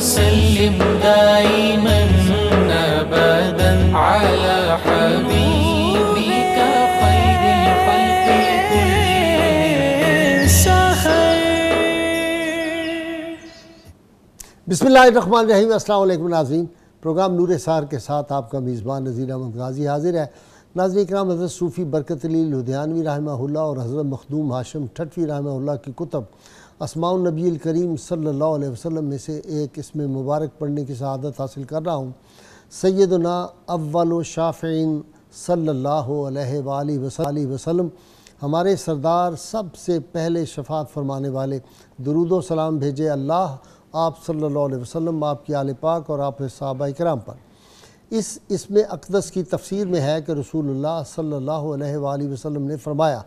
وسلم دائما أبدا على حبيبك خير الخلق كلهم سحر बिस्मिल्लाहिर्रहमानिर्रहीम। अस्सलामु अलैकुम नाज़रीन, प्रोग्राम नूर सार के साथ आपका मेज़बान नजीर अहमद गाजी हाजिर है। नाज़रीन इकराम, हज़रत सूफी बरकतली लुधियानवी रहमहुल्लाह और हज़रत मखदूम हाशिम ठठवी रहमहुल्लाह की कुतब अस्माउन नबील करीम सल्लल्लाहु अलैहि वसल्लम में से एक इसमें मुबारक पढ़ने की सआदत हासिल कर रहा हूँ। सैदना अब्दुल्लाह इब्न मसूद शाफ़ईन सल्लल्लाहु अलैहि वसल्लम हमारे सरदार, सबसे पहले शफात फरमाने वाले। दुरूद व सलाम भेजे अल्लाह आप सल्लल्लाहु अलैहि वसल्लम, आपके आले पाक और आप सहाबा किराम पर। इस इसमें अक़दस की तफसीर में है कि रसूलुल्लाह सल्लल्लाहु अलैहि वसल्लम ने फ़रमाया,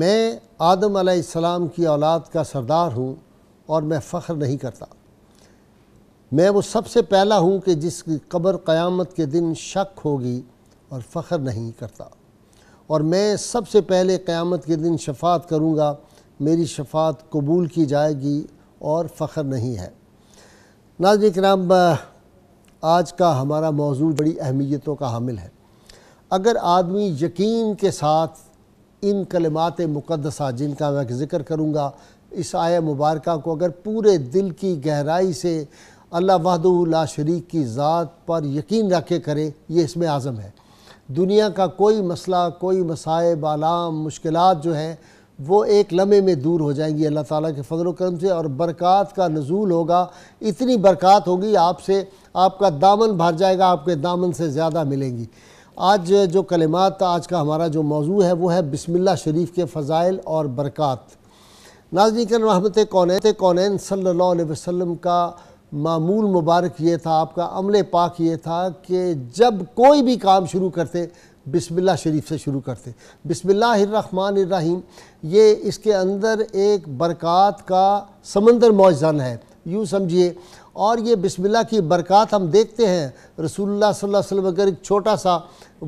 मैं आदम अलैहिस्सलाम की औलाद का सरदार हूँ और मैं फ़ख्र नहीं करता। मैं वो सबसे पहला हूँ कि जिसकी कब्र क़यामत के दिन शक होगी और फ़ख्र नहीं करता, और मैं सबसे पहले क़यामत के दिन शफात करूँगा, मेरी शफात कबूल की जाएगी और फ़ख्र नहीं है। नाज़रीन किराम, आज का हमारा मौजू बड़ी अहमियतों का हामिल है। अगर आदमी यकीन के साथ इन कलमात मुक़द्दसा जिनका मैं ज़िक्र करूँगा, इस आया मुबारक को अगर पूरे दिल की गहराई से अल्लाह वहदहू ला शरीक की ज़ात पर यकीन रखे करे, ये इसमें आज़म है। दुनिया का कोई मसला, कोई मसाइब, आलाम, मुश्किलात जो हैं वो एक लम्हे में दूर हो जाएंगी अल्लाह ताला के फजल और करम से, और बरक़ात का नज़ूल होगा। इतनी बरक़ात होगी आपसे, आपका दामन भर जाएगा, आपके दामन से ज़्यादा मिलेंगी। आज जो कलिमात, आज का हमारा जो मौजू है वो है बिस्मिल्लाह शरीफ के फ़ज़ाइल और बरक़ात। नाज़रीन किराम, रहमत कौनैन सल्लल्लाहु अलैहि वसल्लम का मामूल मुबारक ये था, आपका अमल पाक ये था कि जब कोई भी काम शुरू करते बिस्मिल्लाह शरीफ से शुरू करते। बिस्मिल्लाहिर्रहमानिर्रहीम, ये इसके अंदर एक बरक़ात का समंदर मौजूद है, यूँ समझिए। और ये बिस्मिल्लाह की बरक़ात हम देखते हैं रसूलुल्लाह सल्लल्लाहु अलैहि वसल्लम अगर एक छोटा सा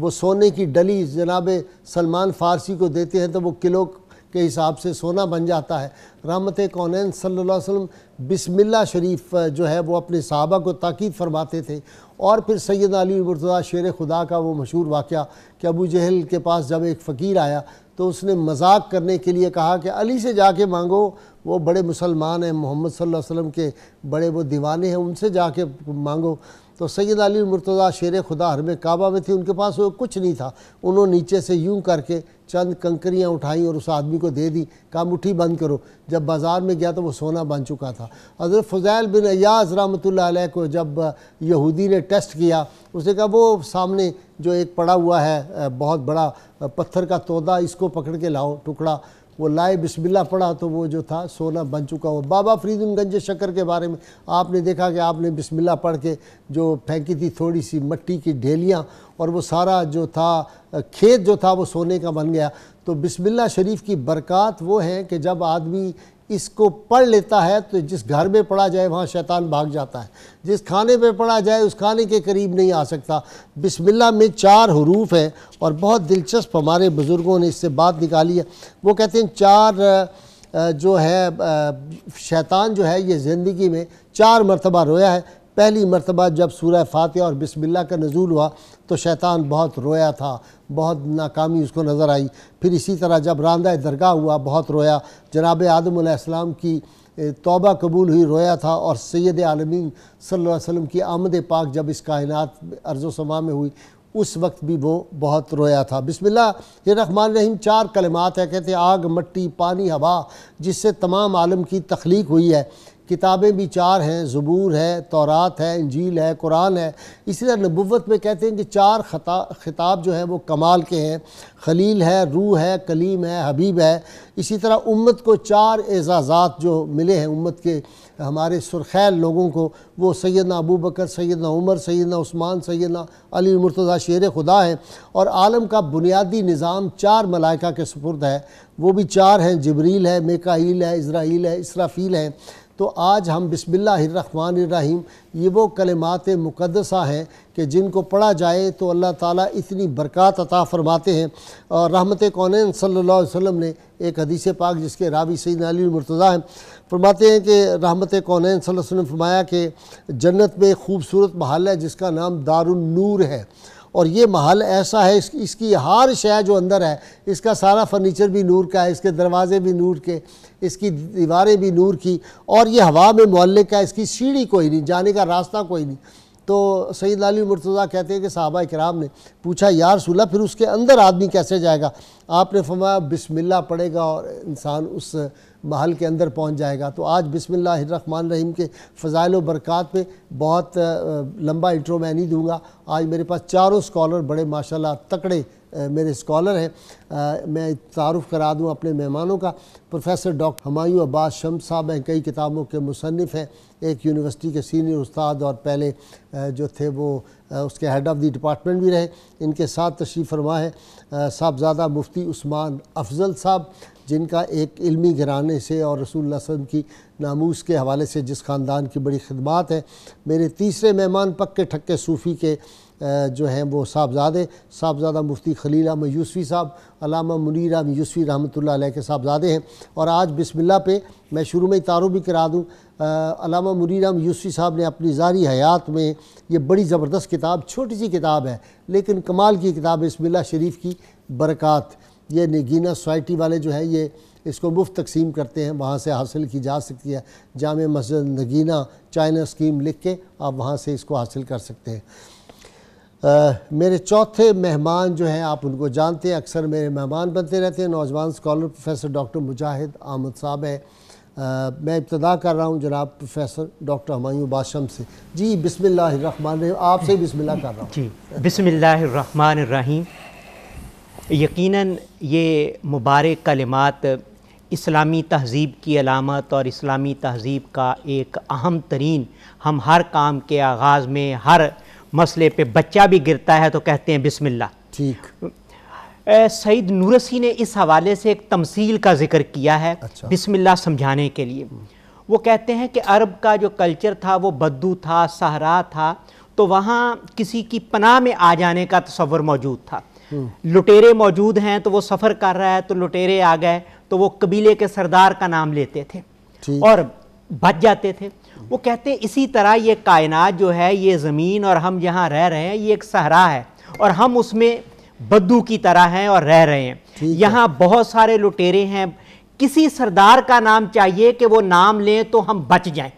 वो सोने की डली जनाब सलमान फ़ारसी को देते हैं तो वो किलो के हिसाब से सोना बन जाता है। रहमत कौनैन सल्लल्लाहु अलैहि वसल्लम बिस्मिल्लाह शरीफ जो है वो अपने सहाबा को ताकीद फरमाते थे। और फिर सैयद अली मुर्तजा शेर खुदा का वो मशहूर वाक़या कि अबू जहल के पास जब एक फ़कीर आया तो उसने मजाक करने के लिए कहा कि अली से जाके मांगो, वो बड़े मुसलमान हैं, मोहम्मद सल्लल्लाहु अलैहि वसल्लम के बड़े वो दीवाने हैं, उनसे जाके मांगो। तो सैयद अली मुर्तजा शेर खुदा हरम काबा में थे, उनके पास वो कुछ नहीं था। उन्होंने नीचे से यूँ करके चंद कंकरियाँ उठाई और उस आदमी को दे दी, कहा मुट्ठी बंद करो। जब बाज़ार में गया तो वो सोना बन चुका था। हज़रत फ़ुज़ैल बिन अय्याज़ रहमतुल्लाह अलैह को जब यहूदी ने टेस्ट किया, उसने कहा वो सामने जो एक पड़ा हुआ है बहुत बड़ा पत्थर का तोदा, इसको पकड़ के लाओ टुकड़ा। वो लाए, बिस्मिल्लाह पढ़ा तो वो जो था सोना बन चुका हुआ। बाबा फ़रीदुनगंज शक्कर के बारे में आपने देखा कि आपने बिस्मिल्लाह पढ़ के जो फेंकी थी थोड़ी सी मिट्टी की ढेलियाँ, और वो सारा जो था खेत जो था वो सोने का बन गया। तो बिस्मिल्लाह शरीफ की बरक़ात वो है कि जब आदमी इसको पढ़ लेता है तो जिस घर में पढ़ा जाए वहाँ शैतान भाग जाता है, जिस खाने पे पढ़ा जाए उस खाने के करीब नहीं आ सकता। बिस्मिल्लाह में 4 हुरूफ हैं और बहुत दिलचस्प हमारे बुज़ुर्गों ने इससे बात निकाली है। वो कहते हैं 4 जो है, शैतान जो है ये ज़िंदगी में 4 मरतबा रोया है। पहली मरतबा जब सूरह फातिहा और बिस्मिल्लाह का नज़ूल हुआ तो शैतान बहुत रोया था, बहुत नाकामी उसको नज़र आई। फिर इसी तरह जब रांदा दरगाह हुआ बहुत रोया, जनाब आदम अलैहिस्सलाम की तौबा कबूल हुई रोया था, और सैयद आलमीन सल्लल्लाहु अलैहि वसल्लम की आमद पाक जब इस कायनात अर्ज़ो समा में हुई उस वक्त भी वो बहुत रोया था। बिस्मिल्लाहिर्रहमानिर्रहीम 4 कलिमात है, कहते आग, मिट्टी, पानी, हवा, जिससे तमाम आलम की तख्लीक हुई है। किताबें भी 4 हैं, ज़बूर है, तौरात है, इंजील है, कुरान है। इसी तरह नबुव्वत में कहते हैं कि 4 खिताब जो हैं वो कमाल के हैं, खलील है, रूह है, कलीम है, हबीब है। इसी तरह उम्मत को 4 एज़ाज़ात जो मिले हैं उम्मत के हमारे सुरखैल लोगों को, वो सैदना अबू बकर, सैदना उमर, सैदना उस्मान, सैदना अली मुर्तज़ा शेर खुदा हैं। और आलम का बुनियादी निज़ाम 4 मलाइका के सुपुर्द है, वो भी 4 हैं, जिब्रील है, मेकाईल है, इज़राईल है, इसराफ़ील है। तो आज हम बिस्मिल्लाहिर्रहमानिर्रहीम ये वो कलिमात मुक़द्दसा हैं कि जिनको पढ़ा जाए तो अल्लाह ताला इतनी बरक़ात अता फ़रमाते हैं। और रहमत कौनैन सल्लल्लाहु अलैहि वसल्लम ने एक हदीस पाक जिसके रावी सैयद अली मुर्तजा हैं, फरमाते हैं कि रहमत कौनैन सल्लल्लाहु अलैहि वसल्लम ने फरमाया कि जन्नत में खूबसूरत महल है जिसका नाम दारुन नूर है, और ये महल ऐसा है इसकी हर शय जो अंदर है, इसका सारा फर्नीचर भी नूर का है, इसके दरवाजे भी नूर के, इसकी दीवारें भी नूर की, और ये हवा में मुअल्लिक है, इसकी सीढ़ी कोई नहीं, जाने का रास्ता कोई नहीं। तो सैयद अली मुर्तज़ा कहते हैं कि सहाबा किराम ने पूछा, या रसूल अल्लाह फिर उसके अंदर आदमी कैसे जाएगा? आपने फरमाया बिस्मिल्लाह पढ़ेगा और इंसान उस महल के अंदर पहुंच जाएगा। तो आज बिस्मिल्लाहिर्रहमानिर्रहीम के फ़ज़ाइल व बरक़ात पे बहुत लंबा इंट्रो मैं नहीं दूँगा। आज मेरे पास चारों स्कॉलर बड़े माशाल्लाह तकड़े मेरे स्कॉलर हैं। मैं तारुफ़ करा दूँ अपने मेहमानों का। प्रोफेसर डॉक्टर हमायूं अब्बास शम्स साहब हैं, कई किताबों के मुसन्निफ़ हैं, एक यूनिवर्सिटी के सीनियर उस्ताद और पहले जो थे वो उसके हेड ऑफ़ दी डिपार्टमेंट भी रहे। इनके साथ तशरीफ़ फरमा है साहबजादा मुफ्ती उस्मान अफजल साहब, जिनका एक इल्मी घराने से और रसूलुल्लाह सल्लल्लाहु अलैहि वसल्लम की नामूस के हवाले से जिस ख़ानदान की बड़ी खिदमात है। मेरे तीसरे मेहमान पक्के ठक्के सूफ़ी के जो हैं वो साहबजादा मुफ्ती खलील में यूसफी साहब, अल्लामा मुनीर यूसुफी रहमतुल्लाह अलैह के साहबजादे हैं। और आज बिस्मिल्लाह पे मैं शुरू में ही तारुफ़ भी करा दूँ। अल्लामा मुनीर यूसुफी साहब ने अपनी ज़ाहरी हयात में ये बड़ी ज़बरदस्त किताब, छोटी सी किताब है लेकिन कमाल की किताब, बिस्मिल्लाह शरीफ की बरक़ात, ये नगीना सोसाइटी वाले जो है ये इसको मुफ्त तकसीम करते हैं, वहाँ से हासिल की जा सकती है। जामे मस्जिद नगीना चाइना स्कीम लिख के आप वहाँ से इसको हासिल कर सकते हैं। मेरे चौथे मेहमान जो हैं आप उनको जानते हैं, अक्सर मेरे मेहमान बनते रहते हैं, नौजवान scholar professor doctor Mujahid Ahmad साहब हैं। मैं इब्तिदा कर रहा हूं जनाब प्रोफेसर डॉक्टर हमायूं अब्बास शम्स से। जी बिस्मिल्लाहिर्रहमानिर्रहीम, आपसे बिस्मिल्लाह कर रहा हूं। जी बिस्मिल्लाहिर्रहमानिर्रहीम। यकीनन ये मुबारक कलिमात इस्लामी तहज़ीब की अलामत और इस्लामी तहज़ीब का एक अहम तरीन, हम हर काम के आगाज़ में हर मसले पे बच्चा भी गिरता है तो कहते हैं बिस्मिल्लाह। ठीक, सईद नूरसी ने इस हवाले से एक तमसील का जिक्र किया है। अच्छा। बिस्मिल्लाह समझाने के लिए वो कहते हैं कि अरब का जो कल्चर था वो बद्दू था, सहरा था, तो वहाँ किसी की पनाह में आ जाने का तस्वर मौजूद था। लुटेरे मौजूद हैं तो वो सफ़र कर रहा है तो लुटेरे आ गए तो वो कबीले के सरदार का नाम लेते थे और बच जाते थे। वो कहते हैं इसी तरह ये कायनात जो है, ये ज़मीन और हम यहाँ रह रहे हैं, ये एक सहरा है और हम उसमें बद्दू की तरह हैं और रह रहे हैं। यहाँ बहुत सारे लुटेरे हैं, किसी सरदार का नाम चाहिए कि वो नाम लें तो हम बच जाएं।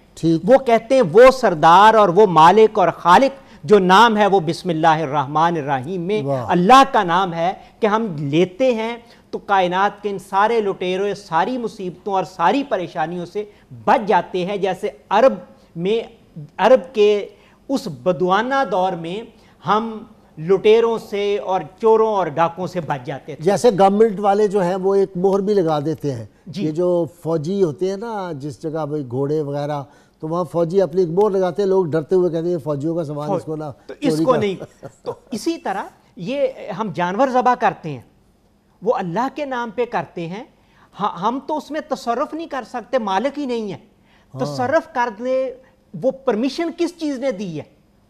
वो कहते हैं वो सरदार और वो मालिक और खालिक जो नाम है वो बिस्मिल्लाहिर्रहमानिर्रहीम में अल्लाह का नाम है कि हम लेते हैं तो कायनात के इन सारे लुटेरों, सारी मुसीबतों और सारी परेशानियों से बच जाते हैं। जैसे अरब में, अरब के उस बदुआना दौर में हम लुटेरों से और चोरों और डाकों से बच जाते थे। जैसे गवर्नमेंट वाले जो हैं वो एक मोहर भी लगा देते हैं, ये जो फौजी होते हैं ना, जिस जगह भाई घोड़े वगैरह, तो वहाँ फौजी अपनी एक मोहर लगाते हैं, लोग डरते हुए कहते हैं फौजियों का सामान इसको ना, तो इसको नहीं। तो इसी तरह ये हम जानवर ज़बा करते हैं वो अल्लाह के नाम पे करते हैं। हाँ, हम तो उसमें तसर्रुफ़ नहीं कर सकते, मालिक ही नहीं है। हाँ। तसर्रुफ़ कर दे, वो परमिशन किस चीज़ ने दी है?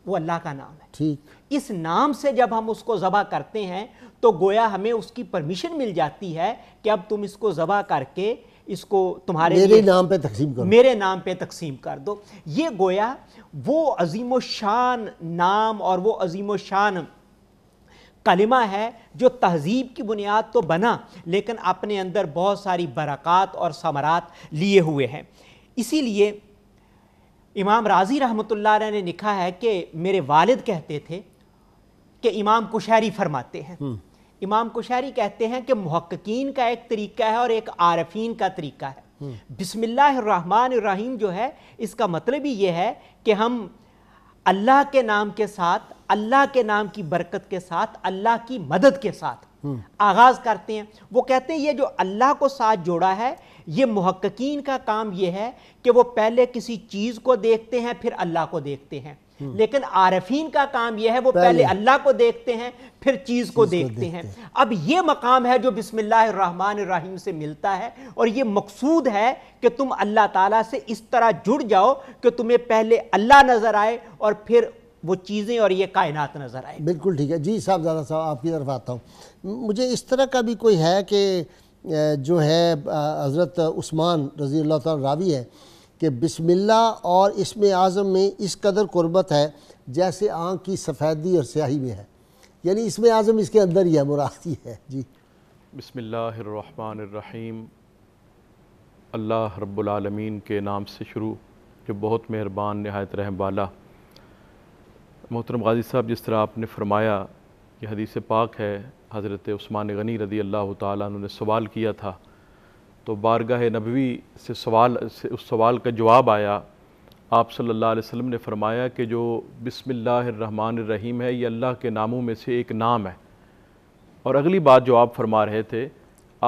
वो अल्लाह का नाम है। ठीक, इस नाम से जब हम उसको ज़बा करते हैं तो गोया हमें उसकी परमिशन मिल जाती है कि अब तुम इसको ज़बा करके इसको तुम्हारे मेरे नाम पे तकसीम करो, मेरे नाम पे तकसीम कर दो। ये गोया वो अजीम शान नाम और वो अजीम शान कलिमा है जो तहजीब की बुनियाद तो बना लेकिन अपने अंदर बहुत सारी बरक़ात और समरात लिए हुए हैं। इसीलिए इमाम राजी रहमतुल्लाह अलैह ने लिखा है कि मेरे वालिद कहते थे कि इमाम कुशारी फरमाते हैं, इमाम कुशारी कहते हैं कि मुहक्किकीन का एक तरीका है और एक आरफीन का तरीका है। बिस्मिल्लाहिर्रहमानिर्रहीम जो है इसका मतलब ही ये है कि हम अल्लाह के नाम के साथ, अल्लाह के नाम की बरकत के साथ, अल्लाह की मदद के साथ आगाज़ करते हैं। वो कहते हैं ये जो अल्लाह को साथ जोड़ा है, ये मुहक्किकीन का काम ये है कि वो पहले किसी चीज़ को देखते हैं फिर अल्लाह को देखते हैं। लेकिन आरफीन का काम यह है वो पहले अल्लाह को देखते हैं फिर चीज़ को देखते हैं। अब ये मकाम है जो बिस्मिल्लाहिर्रहमानिर्रहीम से मिलता है और ये मकसूद है कि तुम अल्लाह ताला से इस तरह जुड़ जाओ कि तुम्हें पहले अल्लाह नज़र आए और फिर वो चीज़ें और ये कायनात नज़र आए। बिल्कुल ठीक है जी साहबजादा साहब, आपकी तरफ आता हूँ। मुझे इस तरह का भी कोई है कि जो है हज़रत उस्मान रज़ी अल्लाह ताला रावी है कि बिस्मिल्लाह और इसमें आज़म में इस कदर क़ुर्बत है जैसे आँख की सफ़ेदी और स्याही में है, यानी इसमें आज़म इसके अंदर ही है, मुरादी है जी। बिस्मिल्लाहिर्रहमानिर्रहीम, अल्लाह रब्बुल आलमीन के नाम से शुरू जो बहुत मेहरबान नहायत रहम वाला। मोहतरम गाजी साहब, जिस तरह आपने फ़रमाया कि हदीस पाक है, हज़रत उस्मान गनी रज़ी अल्लाह ताला अन्हु ने सवाल किया था तो बारगाह नबवी से उस सवाल का जवाब आया। आप सल्लल्लाहु अलैहि वसल्लम ने फ़रमाया कि जो बिस्मिल्लाहिर्रहमानिर्रहीम है ये अल्लाह के नामों में से एक नाम है। और अगली बात जो आप फरमा रहे थे,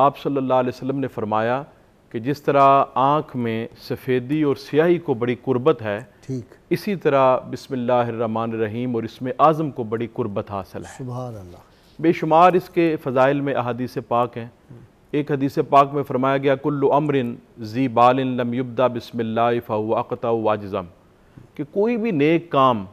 आप सल्लल्लाहु अलैहि वसल्लम ने फ़रमाया कि जिस तरह आँख में सफ़ेदी और स्याही को बड़ी कुर्बत है, ठीक इसी तरह बिस्मिल्लाहिर्रहमानिर्रहीम और इसमें आज़म को बड़ी कुर्बत हासिल है। सुभान अल्लाह। बेशुमार इसके फ़ज़ाइल में अहादीस पाक हैं। एक हदीस पाक में फरमाया गया, कुल्लु अमरिन जी बालिन लम युब्दा बिस्मिल्लाह फ़हुव अक़ता वाजज़म, कि कोई भी नेक काम,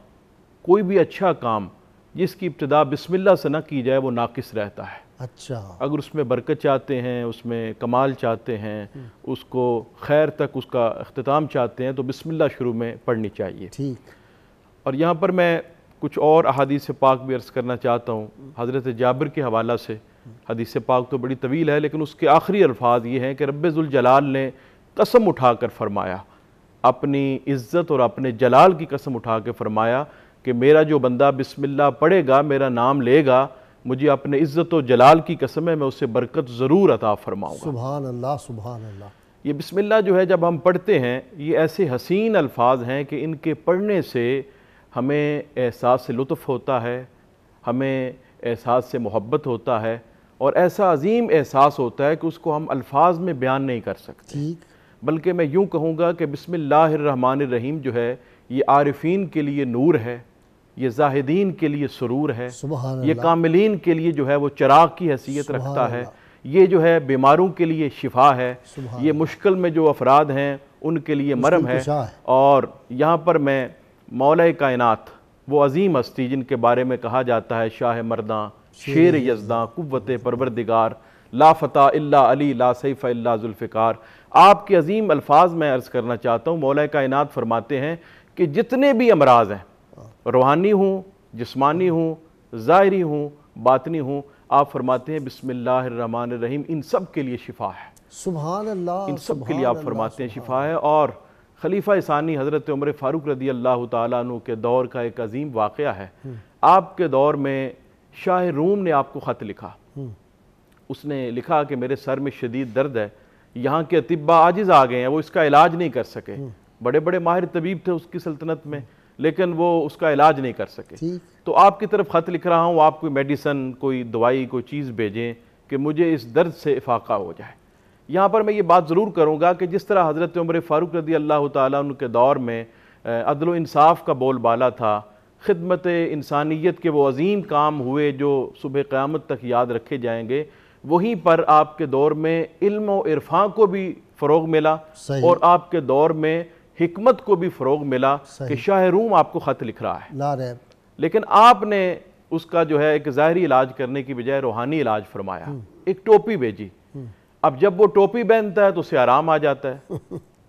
कोई भी अच्छा काम जिसकी इब्तिदा बिस्मिल्लाह से ना की जाए वो नाकिस रहता है। अच्छा, अगर उसमें बरकत चाहते हैं, उसमें कमाल चाहते हैं, उसको खैर तक उसका अख्तिताम चाहते हैं तो बिस्मिल्लाह शुरू में पढ़नी चाहिए। ठीक। और यहाँ पर मैं कुछ और अहादीस पाक भी अर्ज़ करना चाहता हूँ। हज़रत जाबिर के हवाला से हदीस पाक तो बड़ी तवील है, लेकिन उसके आखिरी अल्फाज ये हैं कि रब्बे जुल जलाल ने कसम उठाकर फरमाया, अपनी इज़्ज़त और अपने जलाल की कसम उठा के फरमाया कि मेरा जो बंदा बिस्मिल्लाह पढ़ेगा, मेरा नाम लेगा, मुझे अपने इज़्ज़त और जलाल की कसम है मैं उसे बरकत ज़रूर अता फरमाऊँगा। सुभान अल्लाह, सुभान अल्लाह। ये बिस्मिल्लाह जो है जब हम पढ़ते हैं ये ऐसे हसीन अल्फाज हैं कि इनके पढ़ने से हमें एहसास लुत्फ़ होता है, हमें एहसास से मोहब्बत होता है और ऐसा अजीम एहसास होता है कि उसको हम अल्फाज में बयान नहीं कर सकते। बल्कि मैं यूँ कहूँगा कि बिस्मिल्लाहिर्रहमानिर्रहीम जो है ये आरिफीन के लिए नूर है, ये जाहिदीन के लिए सुरूर है, ये कामिलीन के लिए जो है वो चिराग की हैसियत रखता है, ये जो है बीमारों के लिए शिफा है, ये मुश्किल में जो अफराद हैं उनके लिए मरहम है। और यहाँ पर मैं मौला कायनात, वो अजीम हस्ती जिनके बारे में कहा जाता है शाह मर्दा शेर यज़दां कुव्वते परवरदिगार ला फ़ता इल्ला अली ला सैफ़ा इल्ला ज़ुल्फ़िकार, आपके अजीम अल्फाज मैं अर्ज़ करना चाहता हूँ। मौला कायनात फरमाते हैं कि जितने भी अमराज हैं, रूहानी हूँ, जिस्मानी हूँ, ज़ाहिरी हूँ, बातनी हूँ, आप फरमाते हैं बिस्मिल्लाहिर्रहमानिर्रहीम इन सब के लिए शिफा है। सुभान अल्लाह। इन सब के लिए आप फरमाते हैं शिफा है। और खलीफा सानी हज़रत उमर फ़ारूक रज़ी अल्लाह तआला अन्हु के दौर का एक अजीम वाक़या है। आपके दौर में शाह रूम ने आपको ख़त लिखा, उसने लिखा कि मेरे सर में शदीद दर्द है, यहाँ के अतिब्बा आजिज़ आ गए हैं, वो इसका इलाज नहीं कर सके। बड़े बड़े माहिर तबीब थे उसकी सल्तनत में, लेकिन वो उसका इलाज नहीं कर सके। तो आपकी तरफ ख़त लिख रहा हूँ, आप कोई मेडिसन, कोई दवाई, कोई चीज़ भेजें कि मुझे इस दर्द से इफ़ाक़ा हो जाए। यहाँ पर मैं ये बात ज़रूर करूँगा कि जिस तरह हज़रत उमर फ़ारूक रज़ी अल्लाह तआला अन्हु के दौर में अदल व इंसाफ़ का बोलबाला था, खिदमत इंसानियत के वो अजीम काम हुए जो सुबह क़यामत तक याद रखे जाएंगे, वहीं पर आपके दौर में इल्म और इरफ़ान को भी फ़रोग मिला और आपके दौर में हिकमत को भी फ़रोग मिला कि शाह रूम आपको ख़त लिख रहा है, लेकिन आपने उसका जो है एक ज़ाहरी इलाज करने की बजाय रूहानी इलाज फरमाया। एक टोपी भेजी, अब जब वो टोपी पहनता है तो उसे आराम आ जाता है,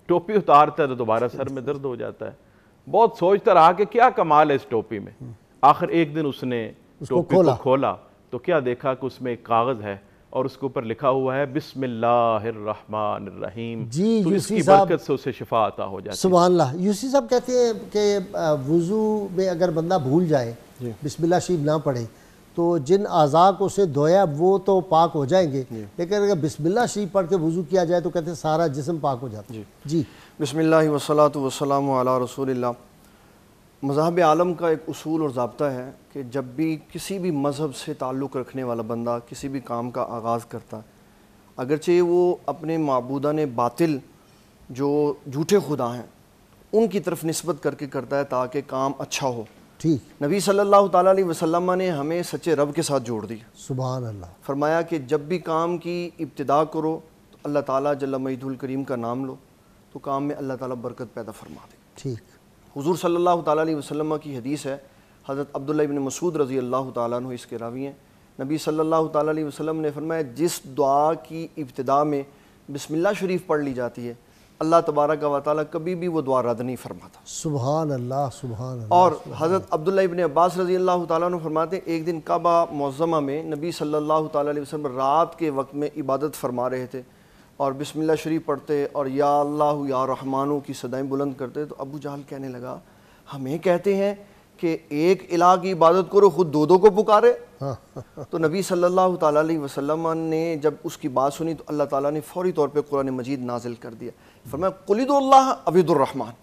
टोपी उतारता है तो दोबारा सर में दर्द हो जाता है। बहुत सोचता रहा कि क्या कमाल है इस टोपी में। आखिर एक दिन उसने टोपी को खोला तो क्या देखा कि उसमें एक कागज़ है और उसके ऊपर लिखा हुआ है बिस्मिल्लाहिर्रहमानिर्रहीम। तो इसकी बरकत से उसे शिफा आता हो जाती है। सुभान अल्लाह। यूसी साहब कहते हैं कि वुज़ू में अगर बंदा भूल जाए, बिस्मिल्लाह शरीफ ना पढ़े तो जिन आज़ा को उसे धोया वो तो पाक हो जाएंगे, लेकिन अगर बिस्मिल्लाह शरीफ पढ़ के वुज़ू किया जाए तो कहते हैं सारा जिस्म पाक हो जाता है। जी। बिस्मिल्लाह वस्सलातु वस्सलामु अला रसूलिल्लाह। मज़हब आलम का एक उसूल और ज़ाब्ता है कि जब भी किसी भी मज़हब से ताल्लुक़ रखने वाला बंदा किसी भी काम का आगाज़ करता है, अगरचे वो अपने माबूदा ने बातिल जो झूठे खुदा हैं उनकी तरफ निस्बत करके करता है ताकि काम अच्छा हो। ठीक, नबी सल्लल्लाहु तआला अलैहि वसल्लम ने हमें सच्चे रब के साथ जोड़ दिया। सुभान अल्लाह। फरमाया कि जब भी काम की इब्तिदा करो तो अल्लाह ताला जल्ल मजदुल करीम का नाम लो तो काम में अल्लाह ताला बरकत पैदा फरमा दे। ठीक, हुजूर सल्लल्लाहु तआला अलैहि वसल्लम की हदीस है, हज़रत अब्दुल्लाह इब्न मसूद रज़ी अल्लाह तआला अन्हु इसके रावी हैं। नबी सल्लल्लाहु तआला अलैहि वसल्लम ने फरमाया जिस दुआ की इब्तिदा में बिस्मिल्लाह शरीफ पढ़ ली जाती है अल्लाह तबारक व तआला कभी भी वो दुआ रद्द नहीं फरमाता। सुभान अल्लाह, सुभान अल्लाह। और हज़रत अब्दुल्लाह इब्न अब्बास रज़ी अल्लाह तआला अन्हु फरमाते हैं एक दिन काबा मुअज़्ज़मा में नबी सल्लल्लाहु तआला अलैहि वसल्लम रात के वक्त में इबादत फरमा रहे थे और बिस्मिल्लाह शरीफ पढ़ते और या अल्लाह या रहमानों की सदाएँ बुलंद करते। तो अबू जहल कहने लगा हमें कहते हैं कि एक इलाह की इबादत करो, ख़ुद दो दो को पुकारे। तो नबी सल्लल्लाहु तआला अलैहि वसल्लम ने जब उसकी बात सुनी तो अल्लाह ताला ने फौरी तौर पे कुरान मजीद नाजिल कर दिया। फरमाया कुलिदुल्लाह अबिदुर्रहमान,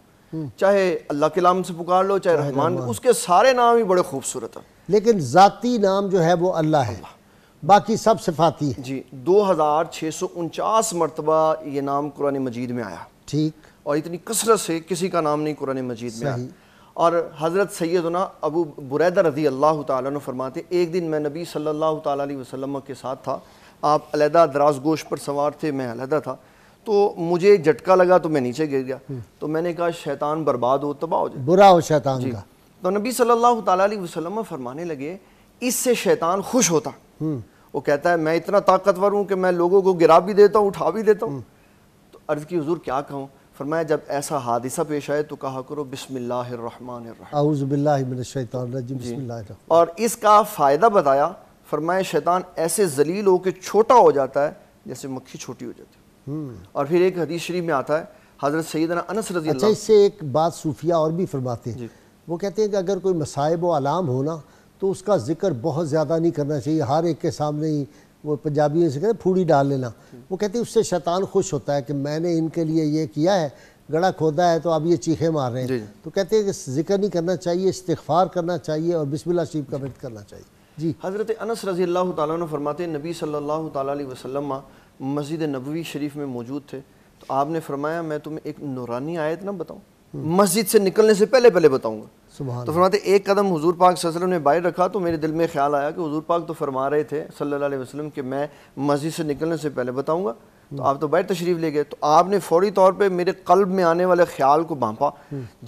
चाहे अल्लाह के नाम से पुकार लो चाहे रहमान, उसके सारे नाम ही बड़े खूबसूरत हैं लेकिन ज़ाती नाम जो है वो अल्लाह है, बाकी सब सिफाती है। जी, 2649 मरतबा ये नाम कुरान मजीद में आया। ठीक, और इतनी कसरत से किसी का नाम नहीं कुरान मजीद में आया। और हज़रत सैदना अबू बुरैदा रज़ी अल्लाह तआला अन्हु फरमाते एक दिन मैं नबी सल्लल्लाहु तआला अलैहि वसल्लम के साथ था, आप अलहदा दराजगोश पर सवार थे, मैं अलहदा था, तो मुझे झटका लगा तो मैं नीचे गिर गया। तो मैंने कहा शैतान बर्बाद हो, तबाह हो जाए, बुरा हो शैतान का। तो नबी सल्लल्लाहु तआला अलैहि वसल्लम फरमाने लगे इससे शैतान खुश होता, वो कहता है मैं इतना ताकतवर हूँ कि मैं लोगों को गिरा भी देता हूँ उठा भी देता हूँ। तो अर्ज़ की हुज़ूर क्या कहूँ? फरमाया जब ऐसा हादिसा पेश आए तो कहा करो बिस्मिल्लाहिर्रहमानिर्रहीम, अऊज़ुबिल्लाहि मिनश्शैतानिर्रजीम, बिस्मिल्लाहिर्रहमानिर्रहीम। और इसका फ़ायदा बताया, फरमाया शैतान ऐसे जलील हो के छोटा हो जाता है जैसे मक्खी छोटी हो जाती है। और फिर एक हदीस शरीफ में आता है हज़रत सैयदना अनस रज़ी अल्लाह। अच्छा, इससे एक बात सूफिया और भी फरमाते हैं, वो कहते हैं कि अगर कोई मसाइब व आलाम हो ना तो उसका जिक्र बहुत ज़्यादा नहीं करना चाहिए, हर एक के सामने ही, वो पंजाबियों से कहते फूड़ी डाल लेना। वो कहते हैं उससे शैतान खुश होता है कि मैंने इनके लिए ये किया है, गड़ा खोदा है, तो अब ये चीखें मार रहे हैं। तो कहते हैं कि जिक्र नहीं करना चाहिए, इस्तिगफार करना चाहिए और बिस्मिल्लाह शरीफ का विर्द करना चाहिए। जी, हज़रत अनस रज़ी अल्लाह तआला अन्हु फरमाते हैं नबी सल्लल्लाहु तआला अलैहि वसल्लम मस्जिद नबवी शरीफ में मौजूद थे तो आपने फरमाया मैं तुम्हें एक नूरानी आयत ना बताऊँ, मस्जिद से निकलने से पहले पहले बताऊँगा। तो फरमाते एक कदम हुजूर पाक सल्लल्लाहु अलैहि वसल्लम ने बाहर रखा तो मेरे दिल में ख्याल आया कि हुजूर पाक तो फरमा रहे थे सल्लल्लाहु अलैहि वसल्लम कि मैं मस्जिद से निकलने से पहले बताऊँगा, तो आप तो बाहर तशरीफ़ ले गए। तो आपने फौरी तौर पे मेरे कल्ब में आने वाले ख्याल को भांपा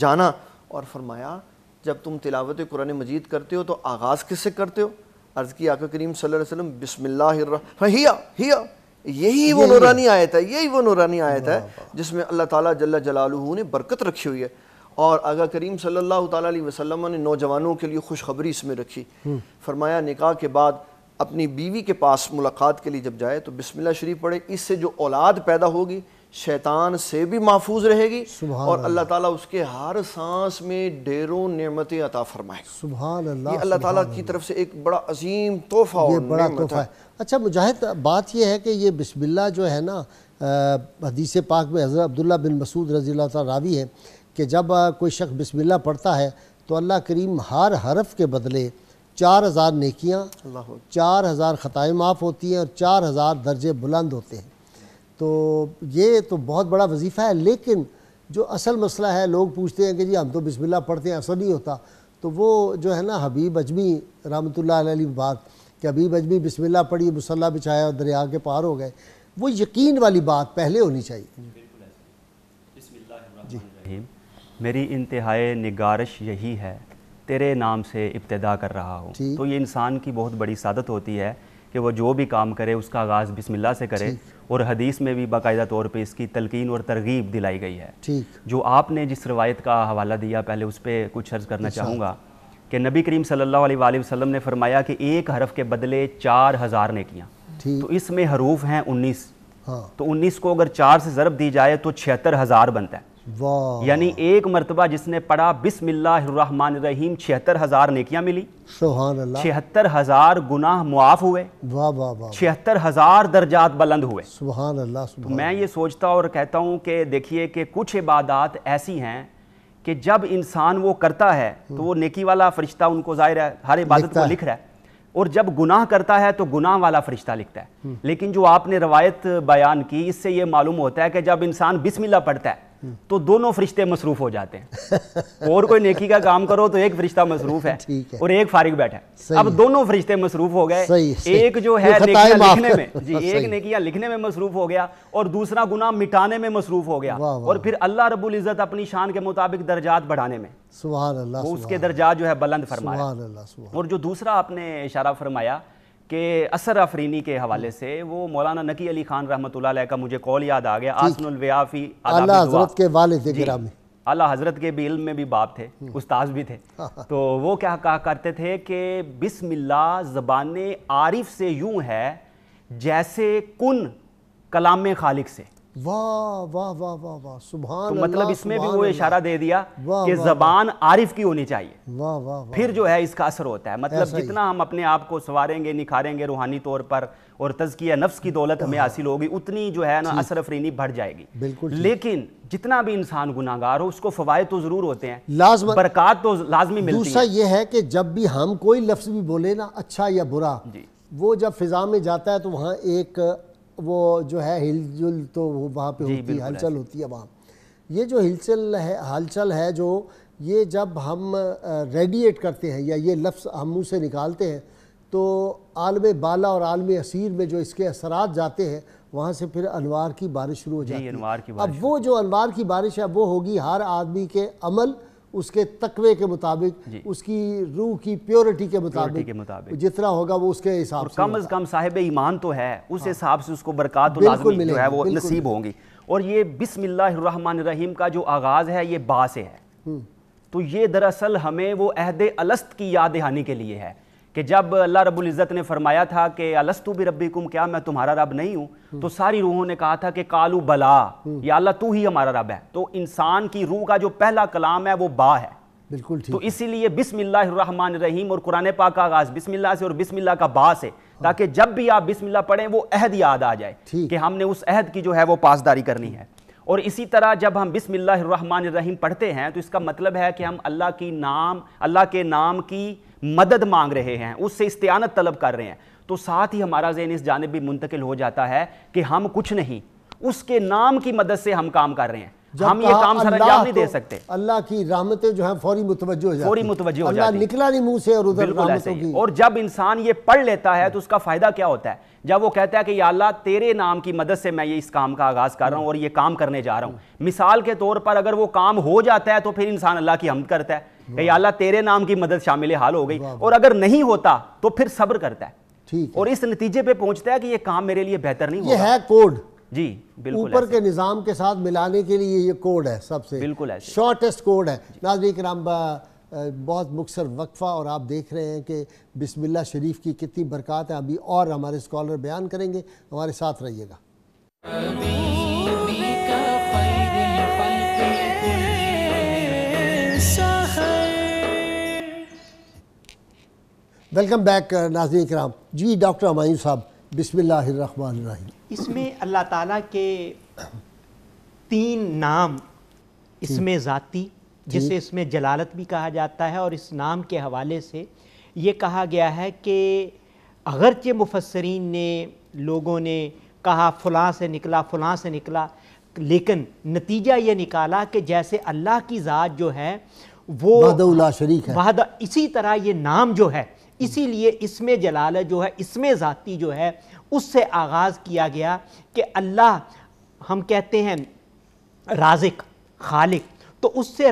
जाना और फरमाया जब तुम तिलावत कुरान मजीद करते हो तो आगाज़ किससे करते हो? अर्ज़ की आका करीम सल्लल्लाहु अलैहि वसल्लम बिस्मिल्लाहिर्रहमान, यही वो नूरानी आयत है, यही वो नूरानी आयत है जिसमें अल्लाह ताला जल्ल जलालुहू ने बरकत रखी हुई है। और आगा करीम सल्लल्लाहु तआला अलैहि वसल्लम ने नौजवानों के लिए खुशखबरी इसमें रखी। फरमाया निकाह के बाद अपनी बीवी के पास मुलाकात के लिए जब जाए तो बिस्मिल्लाह शरीफ पढ़े, इससे जो औलाद पैदा होगी शैतान से भी महफूज रहेगी और अल्लाह ताला उसके हर सांस में ढेरों नेमतें अता फरमाए। सुभान अल्लाह, ये अल्लाह ताला की तरफ से एक बड़ा अजीम तोहफा और बड़ा तोहफा है। अच्छा मुजाहिद, बात यह है कि ये बिस्मिल्लाह जो है ना, हदीस पाक में हज़रत अब्दुल्लाह बिन मसूद रज़ी अल्लाह तआला रावी है कि जब कोई शख्स बिस्मिल्लाह पढ़ता है तो अल्लाह करीम हर हरफ के बदले 4000 नेकियाँ, 4000 ख़ताएँ माफ़ होती हैं और 4000 दर्जे बुलंद होते हैं। तो ये तो बहुत बड़ा वजीफ़ा है, लेकिन जो असल मसला है लोग पूछते हैं कि जी हम तो बिस्मिल्लाह पढ़ते हैं असर नहीं होता, तो वो जो है ना हबीब अजमी रहमतुल्लाह अलैहि बात कि हबीब अजमी बिस्मिल्लाह पढ़ी, मुसल्ला बिछाया और दरिया के पार हो गए, वो यकीन वाली बात पहले होनी चाहिए। जी, मेरी इंतहाए निगारश यही है तेरे नाम से इब्तिदा कर रहा हूँ। तो ये इंसान की बहुत बड़ी सादत होती है कि वो जो भी काम करे उसका आगाज़ बिस्मिल्लाह से करे और हदीस में भी बाकायदा तौर पे इसकी तलकीन और तरगीब दिलाई गई है। ठीक, जो आपने जिस रवायत का हवाला दिया पहले उस पर कुछ अर्ज़ करना चाहूँगा कि नबी करीम सल्लल्लाहु अलैहि वसल्लम ने फरमाया कि एक हरफ के बदले 4000 नेकियाँ, तो इसमें हरूफ हैं 19, तो 19 को अगर 4 से ज़रब दी जाए तो 76000 बनता है। यानी एक मरतबा जिसने पढ़ा बिस्मिल्लाहिर्रहमानिर्रहीम 76000 नेकियाँ मिली, 76000 गुनाह मुआफ़ हुए, 76000 दर्जात बुलंद हुए। सुभान अल्लाह। तो मैं ये सोचता और कहता हूँ कि देखिए कि कुछ इबादात ऐसी हैं कि जब इंसान वो करता है तो वो नेकी वाला फरिश्ता उनको ज़ाहिर है हर इबादत को लिख रहा है, और जब गुनाह करता है तो गुनाह वाला फरिश्ता लिखता है। लेकिन जो आपने रवायत बयान की इससे ये मालूम होता है कि जब इंसान बिस्मिल्लाह पढ़ता है तो दोनों फरिश्ते मसरूफ़ हो जाते हैं। और कोई नेकी का काम करो तो एक फरिश्ता मसरूफ़ है और एक फारिग बैठा है। अब दोनों फरिश्ते मसरूफ़ हो गए, एक जो है नेकियां लिखने में, जी एक नेकियां लिखने में मसरूफ़ हो गया और दूसरा गुनाह मिटाने में मसरूफ़ हो गया। और फिर अल्लाह रब्बुल इज़्ज़त अपनी शान के मुताबिक दर्जात बढ़ाने में, सुभान अल्लाह, वो उसके दर्जात जो है बुलंद फरमाया। और जो दूसरा आपने इशारा फरमाया कि असर आफरीनी के हवाले से, वो मौलाना नकी अली ख़ान रहमतुल्लाह अलैह का मुझे कौल याद आ गया, आसनुल विआफी आला हजरत के वालिद गिराम में, आला हजरत के भी इल्म में भी बाप थे, उस्ताद भी थे। तो वो क्या कहा करते थे कि बिस्मिल्लाह ज़बाने आरिफ से यूं है जैसे कुन कलाम खालिक से। वाह वाह वाह वाह वाह, सुभान अल्लाह। मतलब इसमें भी वो इशारा दे दिया कि ज़बान आरिफ की होनी चाहिए। वाह वाह, फिर जो है इसका असर होता है। मतलब जितना हम अपने आप को संवारेंगे, निखारेंगे रूहानी तौर पर और तज़किया नफ्स की दौलत हमें हासिल होगी, उतनी जो है ना असर अफरीनी बढ़ जाएगी। बिल्कुल। लेकिन जितना भी इंसान गुनाहगार हो उसको फ़वायद तो ज़रूर होते हैं, बरकत तो लाजमी मिलती है। दूसरा ये है कि जब भी हम कोई लफ्ज़ भी बोले ना, अच्छा या बुरा, वो जब फिज़ा में जाता है तो वहाँ एक वो जो है हिलजुल तो वहाँ पे होती है, हलचल होती है वहाँ। ये जो हिलचल है, हलचल है जो, ये जब हम रेडिएट करते हैं या ये लफ्ज़ हम मुँह से निकालते हैं तो आलमे बाला और आलमे असीर में जो इसके असरात जाते हैं वहाँ से फिर अनवार की बारिश शुरू हो जाती है। अब वो जो अनवार की बारिश है वो होगी हर आदमी के अमल, उसके तकवे के मुताबिक, उसकी रूह की प्योरिटी के मुताबिक जितना होगा वो उसके हिसाब से। कम अज कम साहिब ईमान तो है, उस हिसाब से उसको बरकत तो लाज़मी जो है वो नसीब होगी। और ये बिस्मिल्लाहिर्रहमानिर्रहीम का जो आगाज़ है ये बा से है, तो ये दरअसल हमें वो अहदे अलस्त की याद दहानी के लिए है कि जब अल्लाह रब्बुल इज़्ज़त ने फरमाया था कि अलस्तु बिरब्बिकुम, क्या मैं तुम्हारा रब नहीं हूँ, तो सारी रूहों ने कहा था कि कालू बला, या अल्लाह तू ही हमारा रब है। तो इंसान की रूह का जो पहला कलाम है वो बा है। बिल्कुल ठीक। तो इसीलिए बिस्मिल्लाहिर्रहमानिर्रहीम, और कुरान पाक का आगाज़ बिस्मिल्लाह से और बिस्मिल्लाह का बा से, ताकि जब भी आप बिस्मिल्लाह पढ़ें वो अहद याद आ जाए कि हमने उस अहद की जो है वो पासदारी करनी है। और इसी तरह जब हम बिस्मिल्लाहिर्रहमानिर्रहीम पढ़ते हैं तो इसका मतलब है कि हम अल्लाह के नाम की मदद मांग रहे हैं, उससे इस्तिआनत तलब कर रहे हैं। तो साथ ही हमारा ज़हन इस जानिब भी मुंतकिल हो जाता है कि हम कुछ नहीं, उसके नाम की मदद से हम काम कर रहे हैं। हम ये काम सरअंजाम नहीं दे सकते, अल्लाह की रहमतें जो हैं फौरी मुतवज्जो हो जाती हैं, फौरी मुतवज्जो हो जाती हैं, निकला नहीं मुंह से और उधर रहमतों की। और जब इंसान ये पढ़ लेता है तो उसका फ़ायदा क्या होता है, जब वो कहता है कि या अल्लाह तेरे नाम की मदद से मैं ये इस काम का आगाज़ कर रहा हूँ और ये काम करने जा रहा हूँ। मिसाल के तौर पर अगर वो काम हो जाता है तो फिर इंसान अल्लाह की हमद करता है कि या अल्लाह तेरे नाम की मदद शामिल हाल हो गई, और अगर नहीं होता तो फिर सब्र करता है। ठीक। और इस नतीजे पे पहुँचता है कि ये काम मेरे लिए बेहतर नहीं होगा। ये है कोड जी, बिल्कुल, ऊपर के निज़ाम के साथ मिलाने के लिए ये कोड है सबसे, बिल्कुल शॉर्टेस्ट कोड है। नाज़रीन किराम, बहुत मुख्तसर वक्फ़ा और आप देख रहे हैं कि बिस्मिल्लाह शरीफ की कितनी बरक़ात है। अभी और हमारे स्कॉलर बयान करेंगे, हमारे साथ रहिएगा। वेलकम बैक नाज़रीन किराम। जी डॉक्टर हमायूं साहब, बिस्मिल्लाहिर्रहमानिर्रहीम, इसमें अल्लाह ताला के तीन नाम, इसमें ज़ाती जिसे इसमें जलालत भी कहा जाता है, और इस नाम के हवाले से ये कहा गया है कि अगरचे मुफस्सरीन ने, लोगों ने कहा फ़लाँ से निकला, फ़लाँ से निकला, लेकिन नतीजा ये निकाला कि जैसे अल्लाह की ज़ात जो है वो वाहदहुल्ला शरीक है, इसी तरह ये नाम जो है, इसीलिए इसमें जलालत जो है, इसमें ज़ाती जो है, उससे आगाज़ किया गया कि अल्लाह हम कहते हैं राज़िक, खालिक, तो उससे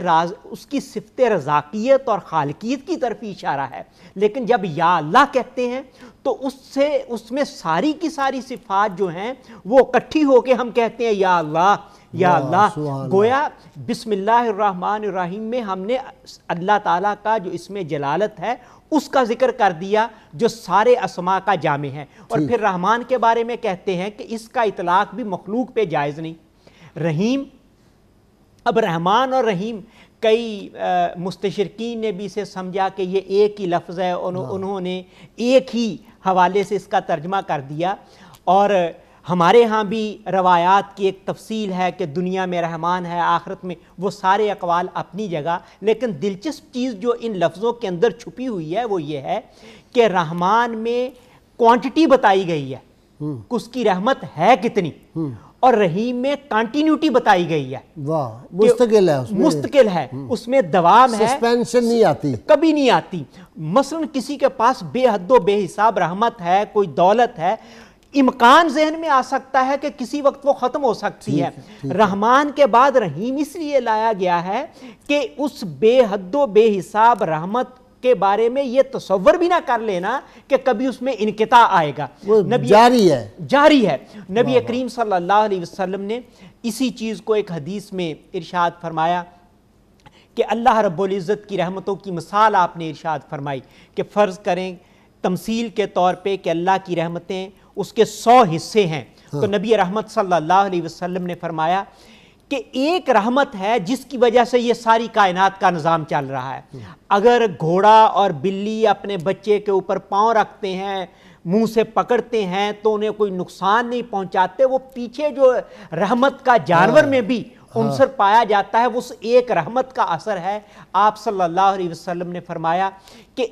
उसकी सिफ़त रज़ाकियत और खालकियत की तरफ इशारा है। लेकिन जब या अल्लाह कहते हैं तो उससे उसमें सारी की सारी सिफ़ात जो हैं वो इकट्ठी होके हम कहते हैं या अल्लाह, या अल्लाह। गोया बिस्मिल्लाहिर्रहमानिर्रहीम में हमने अल्लाह ताला का जो इसमें जलालत है उसका जिक्र कर दिया, जो सारे असमा का जामे है। और फिर रहमान के बारे में कहते हैं कि इसका इतलाक़ भी मखलूक पे जायज़ नहीं। रहीम, अब रहमान और रहीम कई मुस्तशरकीन ने भी इसे समझा कि ये एक ही लफ्ज़ है, उन्होंने एक ही हवाले से इसका तर्जमा कर दिया। और हमारे यहाँ भी रवायात की एक तफसील है कि दुनिया में रहमान है, आखिरत में, वो सारे अकवाल अपनी जगह। लेकिन दिलचस्प चीज़ जो इन लफ्ज़ों के अंदर छुपी हुई है वो ये है कि रहमान में क्वांटिटी बताई गई है उसकी रहमत है कितनी, और रहीम में कंटिन्यूटी बताई गई है। वाह, मुस्तकिल है उसमें, मुस्तकिल है उसमें, दवाम है, सस्पेंशन नहीं आती, कभी नहीं आती। मसलन किसी के पास बेहदो बेहिसाब रहमत है, कोई दौलत है, इम्कान जहन में आ सकता है कि किसी वक्त वो ख़त्म हो सकती है। रहमान के बाद रहीम इसलिए लाया गया है कि उस बेहदो बेहिसाब रहमत के बारे में ये तस्वर भी ना कर लेना कि कभी उसमें इनकिता आएगा, जारी है, जारी है। नबी करीम सल्लल्लाहु अलैहि वसल्लम ने इसी चीज़ को एक हदीस में इरशाद फरमाया कि अल्लाह रब्बुल इज़्ज़त की रहमतों की मिसाल आपने इरशाद फरमाई कि फ़र्ज़ करें तमसील के तौर पे कि अल्लाह की रहमतें उसके 100 हिस्से हैं। हाँ। तो नबी रहमत सल्लल्लाहु अलैहि वसल्लम ने फरमाया कि एक रहमत है जिसकी वजह से ये सारी कायनात का निज़ाम चल रहा है। अगर घोड़ा और बिल्ली अपने बच्चे के ऊपर पाँव रखते हैं, मुंह से पकड़ते हैं, तो उन्हें कोई नुकसान नहीं पहुंचाते, वो पीछे जो रहमत का जानवर हाँ। में भी उनसर पाया जाता है, उस एक रहमत का असर है। आप सल्लल्लाहु अलैहि वसल्लम ने फरमाया कि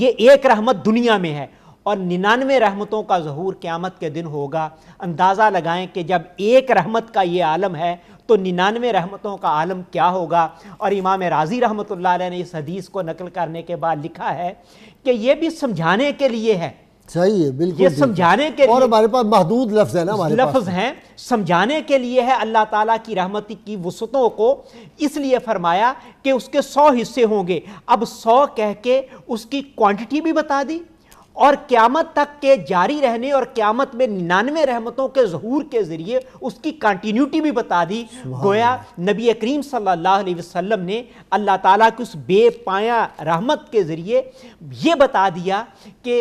ये एक रहमत दुनिया में है और 99 रहमतों का ज़हूर क़यामत के दिन होगा। अंदाज़ा लगाएं कि जब एक रहमत का ये आलम है तो 99 रहमतों का आलम क्या होगा। और इमाम राजी रहमतुल्लाह अलैह ने इस हदीस को नकल करने के बाद लिखा है कि ये भी समझाने के लिए है। सही है, बिल्कुल, ये समझाने के लिए, और हमारे पास महदूद लफ्ज़ है ना, हमारे लफ्ज़ हैं, समझाने के लिए है। अल्लाह ताला की रहमत की वसतों को इसलिए फरमाया कि उसके 100 हिस्से होंगे। अब 100 कह के उसकी क्वांटिटी भी बता दी और क़यामत तक के जारी रहने और क़यामत में 99 रहमतों के ज़हूर के ज़रिए उसकी कंटिन्यूटी भी बता दी। गोया नबी करीम सल्लल्लाहु अलैहि वसल्लम ने अल्लाह ताला की उस बेपाया रहमत के ज़रिए ये बता दिया कि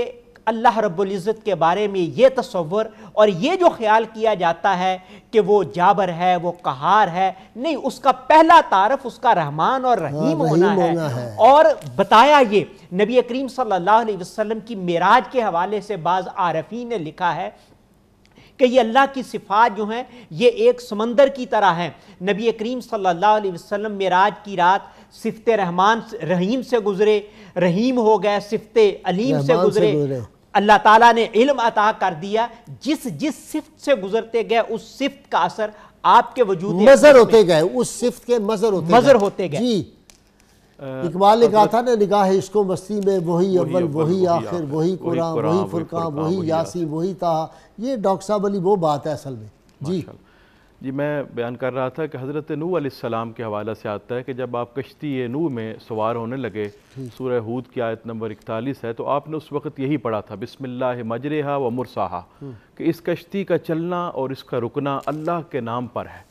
अल्लाह रब्बुल इज़्ज़त के बारे में ये तस्वर और ये जो ख्याल किया जाता है कि वो जाबर है, वो कहार है, नहीं, उसका पहला तारफ़ उसका रहमान और रहीम होना है। और बताया ये नबी करीम सल्लल्लाहु अलैहि वसल्लम की मेराज के हवाले से बाज़ आरफ़ीन ने लिखा है कि ये अल्लाह की सिफ़ात जो हैं ये एक समंदर की तरह हैं। नबी करीम सल्लल्लाहु अलैहि वसल्लम मेराज की रात सिफ़ते रहमान रहीम से गुज़रे, रहीम हो गए, सिफ़ते अलीम से गुज़रे। अल्लाह ताला ने इल्म अता कर दिया, जिस सिफ़त से गुज़रते गए उस सिफ़त का असर आपके वजूद मज़र होते गए, उस सिफ़त के मज़र होते गए। जी, इकबाल ने कहा था ना, निगाह इश्को मस्ती में वही अव्वल, वही आखिर, वही कुरान, वही फुरकान, वही यासीन, वही ताहा। ये डॉक्टर साहब अली वो बात है असल में। जी, मैं बयान कर रहा था कि हज़रत नूह अलैहिस्सलाम के हवाले से आता है कि जब आप कश्ती नूह में सवार होने लगे, सूरह हूद की आयत नंबर 41 है, तो आपने उस वक्त यही पढ़ा था, बिस्मिल्लाह मजरेहा व मुरसाहा, कि इस कश्ती का चलना और इसका रुकना अल्लाह के नाम पर है।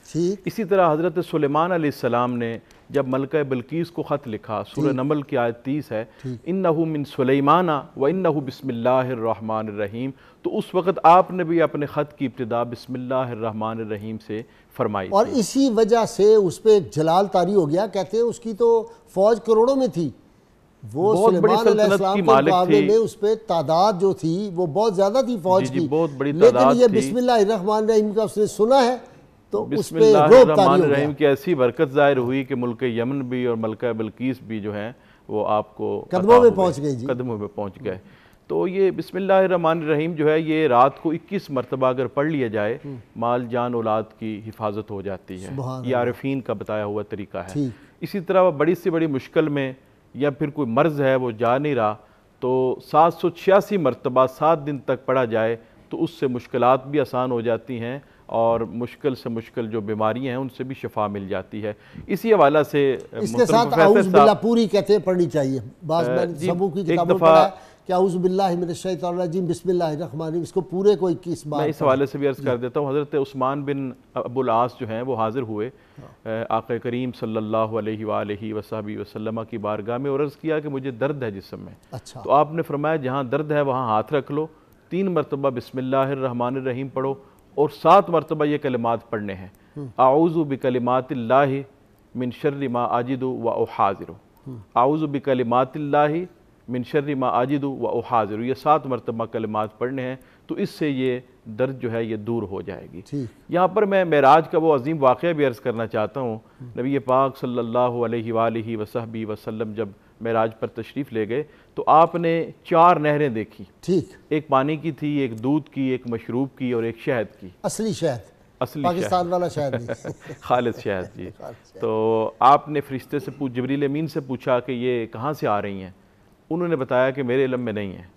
इसी तरह हज़रत सुलेमान अलैहिस्सलाम ने जब मलका बल्किस को ख़त लिखा, सूरह नमल की आयत 30 है, इन्नहु मिन सुलेमाना व इन्नहु बिस्मिल्लाहिर्रहमानिर्रहीम, तो उस वक्त आपने भी अपने ख़त की इब्तिदा बिस्मिल्लाहिर्रहमानिर्रहीम से फरमाई। और इसी वजह से उस पर एक जलाल तारी हो गया, कहते हैं उसकी तो फ़ौज करोड़ों में थी, वो सुलेमान अलैहिस्सलाम के मुकाबले में उस पर तादाद जो थी वो बहुत ज़्यादा थी फ़ौज की, बहुत बड़ी। लेकिन ये बिस्मिल्लाहिर्रहमानिर्रहीम का उसने सुना है तो बिस्मिल्लाहिर्रहमानिर्रहीम की ऐसी बरकत ज़ाहिर हुई कि मुल्क यमन भी और मलका बल्किस भी जो हैं वो आपको कदमों में पहुँच गए। तो ये बिस्मिल्लाहिर्रहमानिर्रहीम जो है ये रात को 21 मरतबा अगर पढ़ लिया जाए, माल जान औलाद की हिफाजत हो जाती है। ये आरिफीन का बताया हुआ तरीका है। इसी तरह बड़ी से बड़ी मुश्किल में या फिर कोई मर्ज़ है वो जा नहीं रहा, तो 786 मरतबा 7 दिन तक पढ़ा जाए तो उससे मुश्किलात भी आसान हो जाती हैं और मुश्किल से मुश्किल जो बीमारियां हैं उनसे भी शफा मिल जाती है। इसी हवाला से इसके साथ आउज़ बिल्लाह पूरी कहते पढ़नी चाहिए। इसको पूरे को 21 बार। मैं इस हवाले से भी अर्ज़ कर देता हूँ, हज़रत उस्मान बिन अबुल आस जो हैं वो हाज़िर हुए आक़ा करीम सल्लल्लाहु अलैहि वसल्लम की बारगाह में और अर्ज़ किया कि मुझे दर्द है जिस्म में। तो आपने फरमाया जहाँ दर्द है वहाँ हाथ रख लो, 3 मरतबा बिस्मिल्लाहिर्रहमानिर्रहीम पढ़ो और 7 मरतबा ये कलिमात पढ़ने हैं, आऊज़ु बिकलिमातिल्लाहि मिन शर्रि मा आजिदु व उहाज़िरु, आऊज़ु बिकलिमातिल्लाहि मिन शर्रि मा आजिदु व उहाज़िरु, ये 7 मरतबा कलिमात पढ़ने हैं। तो इससे ये दर्द जो है ये दूर हो जाएगी। यहाँ पर मैं मेराज का वो अजीम वाक़या भी अर्ज़ करना चाहता हूँ। नबी पाक सल्लल्लाहु अलैहि वसल्लम जब मेराज पर तशरीफ़ ले गए तो आपने 4 नहरें देखी, एक पानी की थी, एक दूध की, एक मशरूब की और एक शहद की, असली शहद। असली पाकिस्तान वाला शायद नहीं। खालिद शायद जी। तो आपने फरिश्ते से जिब्रील अमीन से पूछा कि ये कहाँ से आ रही हैं, उन्होंने बताया कि मेरे इल्म में नहीं है,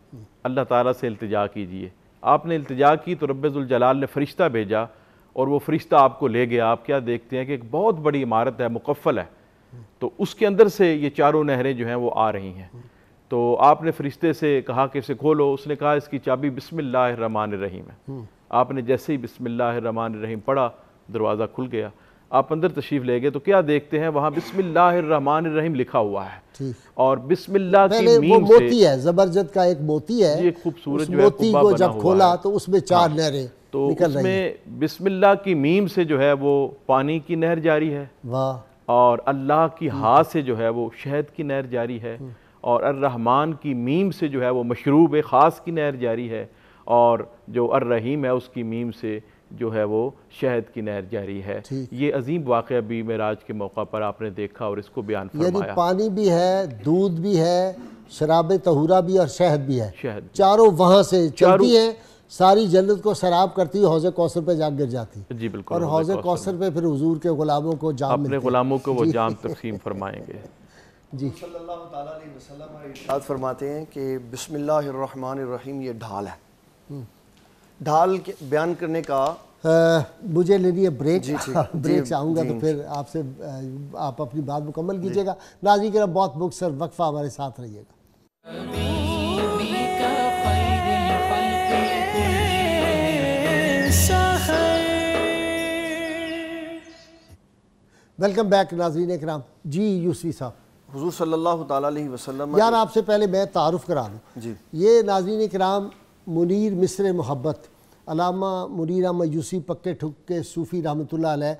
अल्लाह ताला से इल्तिजा कीजिए। आपने इल्तिजा की तो रब्बुल जलाल ने फ़रिश्ता भेजा और वो फ़रिश्ता आपको ले गया। आप क्या देखते हैं कि एक बहुत बड़ी इमारत है, मुकफ़ल है, तो उसके अंदर से ये चारों नहरें जो हैं वो आ रही हैं। तो आपने फ़रिश्ते से कहा कि इसे खोलो, उसने कहा इसकी चाबी बिस्मिल्लाहिर्रहमानिर्रहीम है। आपने जैसे ही बिस्मिल्लाहिर्रहमानिर्रहीम पढ़ा दरवाज़ा खुल गया, आप अंदर तशरीफ़ ले गए तो क्या देखते हैं वहाँ बिस्मिल्लाहिर्रहमानिर्रहीम लिखा हुआ है और बिस्मिल्लाह की मीम से मोती है, ज़बरजत का एक मोती है, ये खूबसूरत जो है मोती को जब खोला तो उसमें चार नहरें, तो उसमें बिस्मिल्लाह की मीम से जो है वो पानी की नहर जारी है, और अल्लाह की हा से जो है वो शहद की नहर जारी है, और अर्रहमान की मीम से जो है वो मशरूब ख़ास की नहर जारी है, और जो अर्रहीम है उसकी मीम से जो है वो शहद की नहर जारी है। ये अजीम वाक़या भी मेराज के मौका पर आपने देखा और इसको बयान फरमाया। यानी पानी भी है, दूध भी है, शराब तहूरा भी और शहद भी है, शहद चारों वहाँ से चलती है, सारी जन्नत को सराब करती है, हौज़ कौसर पे जा गिर जाती। जी बिल्कुल। और हौज़ कौसर पे फिर हुजूर के गुलामों को जाम मिलते हैं। अपने गुलामों को वो जाम तक़सीम फरमाएंगे। जी सल्लल्लाहु तआला अलैहि वसल्लम इरशाद फरमाते हैं कि बिस्मिल्लाहिर्रहमानिर्रहीम ये ढाल है। ढाल के बयान करने का मुझे लेनी है ब्रेक। ब्रेक चाहूँगा तो फिर आपसे आप अपनी बात मुकम्मल कीजिएगा। नाज़रीन किराम बहुत मुख्तसर वक्फा हमारे साथ रहिएगा। वेलकम बैक नाज़रीन इकराम। जी यूसुफी साहब, हुजूर सल्लल्लाहु तआला अलैहि वसल्लम यार आपसे पहले मैं तारुफ़ करा दूँ। जी ये नाज़रीन इकराम मुनीर मिस्र मोहब्बत अल्लामा मुनीर अहमद यूसुफी पक्के ठुक्के सूफ़ी रहमतुल्लाह अलैह,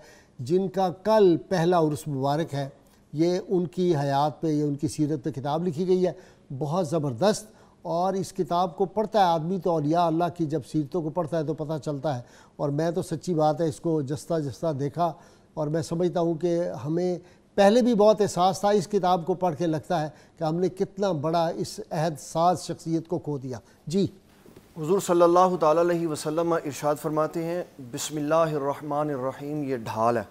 जिनका कल पहला उर्स मुबारक है, ये उनकी हयात पे, ये उनकी सीरत पे किताब लिखी गई है, बहुत ज़बरदस्त। और इस किताब को पढ़ता है आदमी तो औलिया अल्लाह की जब सीरतों को पढ़ता है तो पता चलता है। और मैं तो सच्ची बात है इसको जस्ता जस्ता देखा और मैं समझता हूँ कि हमें पहले भी बहुत एहसास था, इस किताब को पढ़ के लगता है कि हमने कितना बड़ा इस अहद साज शख्सियत को खो दिया। जी हुज़ूर सल्लल्लाहु तआला अलैहि वसल्लम इरशाद फरमाते हैं बिस्मिल्लाहिर्रहमानिर्रहीम ये ढाल है,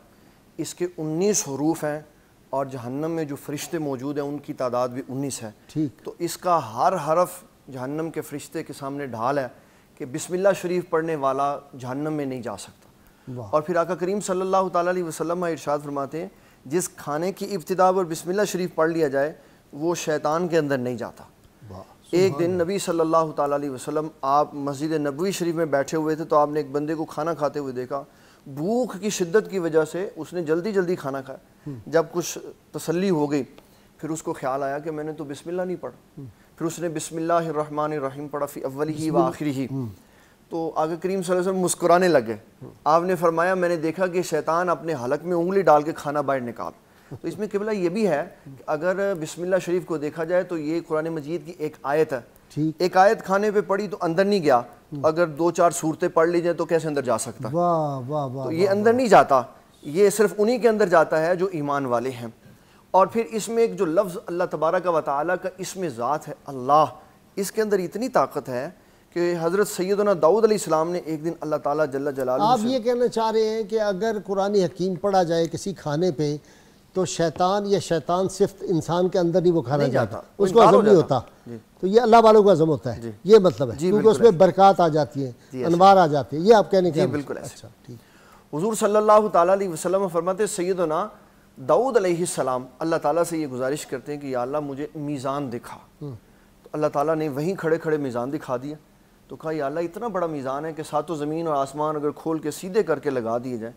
इसके 19 हुरूफ हैं और जहन्नम में जो फरिश्ते मौजूद हैं उनकी तादाद भी 19 है। ठीक, तो इसका हर हरफ जहन्नम के फरिश्ते के सामने ढाल है कि बिस्मिल्लाह शरीफ पढ़ने वाला जहन्नम में नहीं जा सकता। और फिर आका करीम सल्लल्लाहु तआला अलैहि वसल्लम इरशाद फरमाते हैं जिस खाने की इब्तिदा और बिस्मिल्लाह शरीफ पढ़ लिया जाए वो शैतान के अंदर नहीं जाता। एक दिन नबी सल्लल्लाहु तआला अलैहि वसल्लम आप मस्जिद नबवी शरीफ में बैठे हुए थे तो आपने एक बंदे को खाना खाते हुए देखा, भूख की शिद्दत की वजह से उसने जल्दी जल्दी खाना खाया। जब कुछ तसल्ली हो गई फिर उसको ख्याल आया कि मैंने तो बिस्मिल्लाह नहीं पढ़ा, फिर उसने बिस्मिल्लाहिर्रहमानिर्रहीम पढ़ा फी अव्वलिही व आखिरिही, तो आगे करीम सल्लल्लाहु अलैहि वसल्लम मुस्कुराने लगे। आपने फरमाया मैंने देखा कि शैतान अपने हलक में उंगली डाल के खाना बाहर निकाल। तो इसमें किबला ये भी है कि अगर बिस्मिल्लाह शरीफ को देखा जाए तो ये कुरान मजीद की एक आयत है, एक आयत खाने पे पड़ी तो अंदर नहीं गया, अगर दो चार सूरतें पढ़ ली जाए तो कैसे अंदर जा सकता। तो ये अंदर नहीं जाता, ये सिर्फ उन्हीं के अंदर जाता है जो ईमान वाले हैं। और फिर इसमें एक जो लफ्ज़ अल्लाह तबारक व तआला का इसमें ज़ात है अल्लाह, इसके अंदर इतनी ताकत है कि हज़रत सैयदना दाऊद अलैहिस्सलाम ने एक दिन अल्लाह ताला जल्ल जलालहू आप ये कहना चाह रहे हैं कि अगर कुरान हकीम पढ़ा जाए किसी खाने पे तो शैतान या शैतान सिर्फ इंसान के अंदर ही वो खाना जाता, उसको हज़म नहीं होता, तो ये अल्लाह वालों को हज़म होता है, ये मतलब है क्योंकि उसमें बरक़ात आ जाती है, अनवार आ जाती है, ये आप कहने के बिल्कुल। अच्छा ठीक, हुज़ूर सल्लल्लाहु तआला अलैहि वसल्लम फरमाते सैयदना दाऊद अलैहिस्सलाम अल्लाह ताला से ये गुजारिश करते हैं कि या अल्लाह मुझे मीज़ान दिखा, तो अल्लाह ताला ने वहीं खड़े खड़े मीज़ान दिखा दिया। तो कहा या अल्लाह इतना बड़ा मीज़ान है कि सातों ज़मीन और आसमान अगर खोल के सीधे करके लगा दिए जाए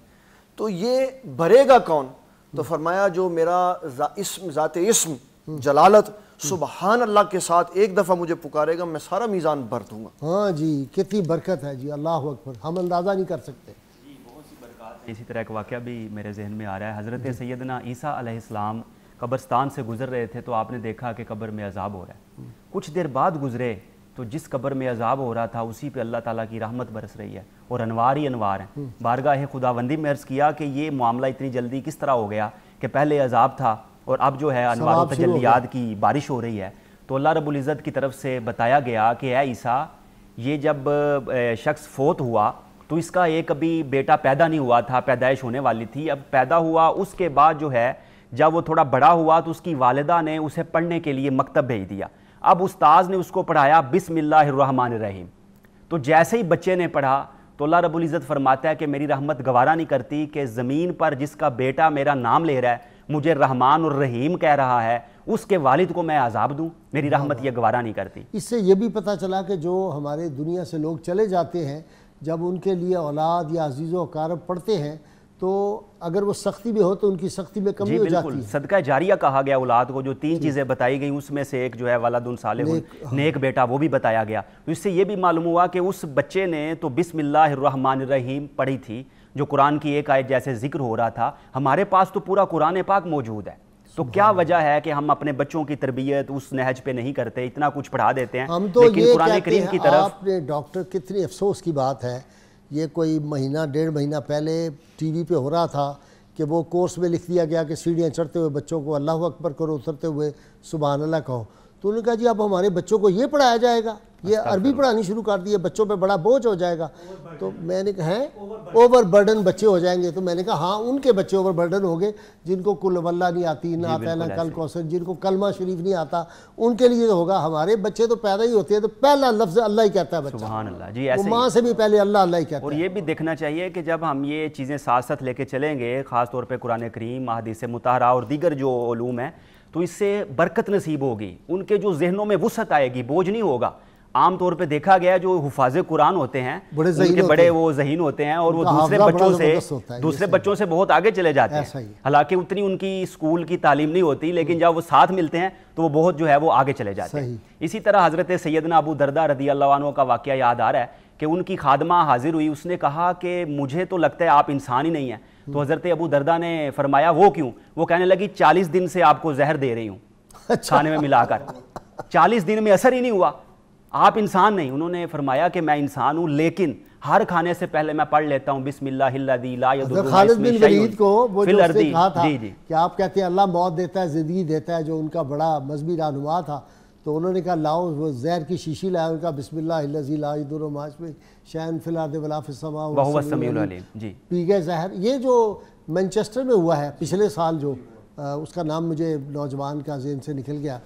तो ये भरेगा कौन। तो फरमाया जो मेरा ज़ात-ए-इस्म जलालत सुबहान अल्लाह के साथ एक दफ़ा मुझे पुकारेगा मैं सारा मीज़ान भर दूंगा। हाँ जी कितनी बरकत है जी, अल्लाह अकबर, हम अंदाज़ा नहीं कर सकते। बहुत सी बरकत। इसी तरह का वाक़या भी मेरे जहन में आ रहा है, हज़रत सैयदना ईसा अलैहिस्सलाम कब्रिस्तान से गुजर रहे थे तो आपने देखा कि कब्र में अजाब हो रहा है, कुछ देर बाद गुजरे तो जिस कब्र में अजाब हो रहा था उसी पे अल्लाह ताला की रहमत बरस रही है और अनवार ही अनवार हैं। बारगाह खुदावंदी में अर्ज़ किया कि ये मामला इतनी जल्दी किस तरह हो गया कि पहले अजाब था और अब जो है अनवार तजल्लियात की बारिश हो रही है। तो अल्लाह रब्बुल इज़्ज़त की तरफ से बताया गया कि ऐ ईसा, ये जब शख्स फोत हुआ तो इसका एक अभी बेटा पैदा नहीं हुआ था, पैदाइश होने वाली थी। अब पैदा हुआ, उसके बाद जो है जब वो थोड़ा बड़ा हुआ तो उसकी वालिदा ने उसे पढ़ने के लिए मकतब भेज दिया। अब उस्ताद ने उसको पढ़ाया बिस्मिल्लाहिर्रहमानिर्रहीम। तो जैसे ही बच्चे ने पढ़ा तो अल्लाह रब्बुल इज़्ज़त फरमाता है कि मेरी रहमत गवारा नहीं करती कि ज़मीन पर जिसका बेटा मेरा नाम ले रहा है, मुझे रहमान और रहीम कह रहा है, उसके वालिद को मैं आज़ाब दूँ? मेरी रहमत यह गवारा नहीं करती। इससे ये भी पता चला कि जो हमारे दुनिया से लोग चले जाते हैं, जब उनके लिए औलाद या अजीज़ व अक़ारब पढ़ते हैं तो अगर वो सख्ती भी हो तो उनकी सख्ती में कमी हो जाती है। सदका जारिया कहा गया औलाद को। जो तीन चीज़ें बताई गई उसमें से एक जो है वालदुन सालेह, नेक बेटा, वो भी बताया गया। तो इससे ये भी मालूम हुआ कि उस बच्चे ने तो बिस्मिल्लाहिर्रहमानिर्रहीम पढ़ी थी, जो कुरान की एक आयत जैसे जिक्र हो रहा था। हमारे पास तो पूरा कुरान पाक मौजूद है, तो क्या वजह है कि हम अपने बच्चों की तरबियत उस नहज पे नहीं करते? इतना कुछ पढ़ा देते हैं हम, तो लेकिन कुरान करीम की तरफ। आपने डॉक्टर, कितनी अफसोस की बात है, ये कोई महीना डेढ़ महीना पहले टीवी पे हो रहा था कि वो कोर्स में लिख दिया गया कि सीढ़ियाँ चढ़ते हुए बच्चों को अल्लाह अकबर करो, उतरते हुए सुबहान अल्लाह कहो। तो उन्होंने कहा जी अब हमारे बच्चों को ये पढ़ाया जाएगा, ये अरबी पढ़ानी शुरू कर दी है, बच्चों पे बड़ा बोझ हो जाएगा। तो मैंने कहा है ओवरबर्डन बच्चे हो जाएंगे। तो मैंने कहा हाँ, उनके बच्चे ओवरबर्डन हो गए जिनको कुल वल्ला नहीं आती, ना आता ना कल कौसर, जिनको कलमा शरीफ नहीं आता, उनके लिए होगा। हमारे बच्चे तो पैदा ही होते हैं तो पहला लफ्ज़ अल्लाह ही कहता है बच्चा, माँ से भी पहले अल्लाह अल्लाह ही कहता है। और ये भी देखना चाहिए कि जब हम ये चीज़ें साथ साथ लेके चलेंगे, ख़ासतौर पर कुरान करीम, अहादीस मुताहरा और दीगर जो उलूम है, तो इससे बरकत नसीब होगी, उनके जो जहनों में वुसअत आएगी, बोझ नहीं होगा। आम तौर पे देखा गया जो हुफाज़े कुरान होते हैं उनके बड़े वो ज़हीन होते हैं और वो दूसरे बच्चों से बहुत आगे चले जाते हैं। हालांकि उतनी उनकी स्कूल की तालीम नहीं होती, लेकिन जब वो साथ मिलते हैं तो वो बहुत जो है वो आगे चले जाते हैं। इसी तरह हज़रत सैदना अबू दरदा रदियल्लाहु अन्हु का वाक़या याद आ रहा है कि उनकी खादमा हाजिर हुई, उसने कहा कि मुझे तो लगता है आप इंसान ही नहीं हैं। तो हज़रत अबू दरदा ने फरमाया वो क्यों? वो कहने लगी 40 दिन से आपको जहर दे रही हूँ खाने में मिलाकर, 40 दिन में असर ही नहीं हुआ, आप इंसान नहीं। उन्होंने फरमाया कि मैं इंसान हूँ, लेकिन हर खाने से पहले मैं पढ़ लेता हूँ बिस्मिल्लाहिल्लज़ी ला यदुर्रु खालिद बिन वलीद को वो जो उसने कहा था कि आप कहते हैं अल्लाह मौत देता है ज़िंदगी देता है, जो उनका बड़ा मजहबी रहनुमा था। तो उन्होंने कहा लाओ, वो जहर की शीशी लाया, उनका बिस्मिल्लाहिल्लज़ी ला यदुर्रु मा इस्मिही शैअन फिल अर्दि वला फिस समा व हुवस समीउल अलीम। जी, पी गए जहर। ये जो मैनचेस्टर में हुआ है पिछले साल, जो उसका नाम मुझे नौजवान का ज़हन से निकल गया,